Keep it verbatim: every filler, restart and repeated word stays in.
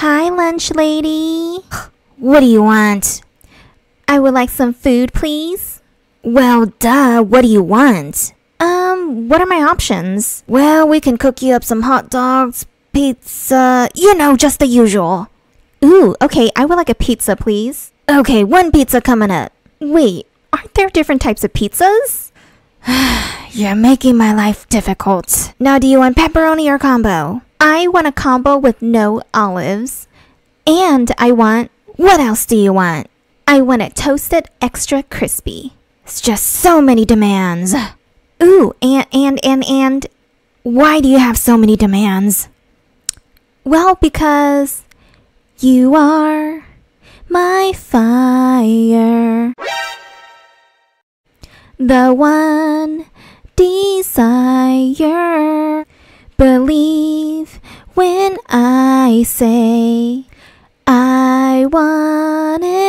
Hi, lunch lady. What do you want? I would like some food, please. Well, duh, what do you want? Um, what are my options? Well, we can cook you up some hot dogs, pizza, you know, just the usual. Ooh, okay, I would like a pizza, please. Okay, one pizza coming up. Wait, aren't there different types of pizzas? You're making my life difficult. Now, do you want pepperoni or combo? I want a combo with no olives. And I want... What else do you want? I want it toasted extra crispy. It's just so many demands. Ooh, and, and, and, and... Why do you have so many demands? Well, because... You are... my fire. The one desire. Believe when I say I want it.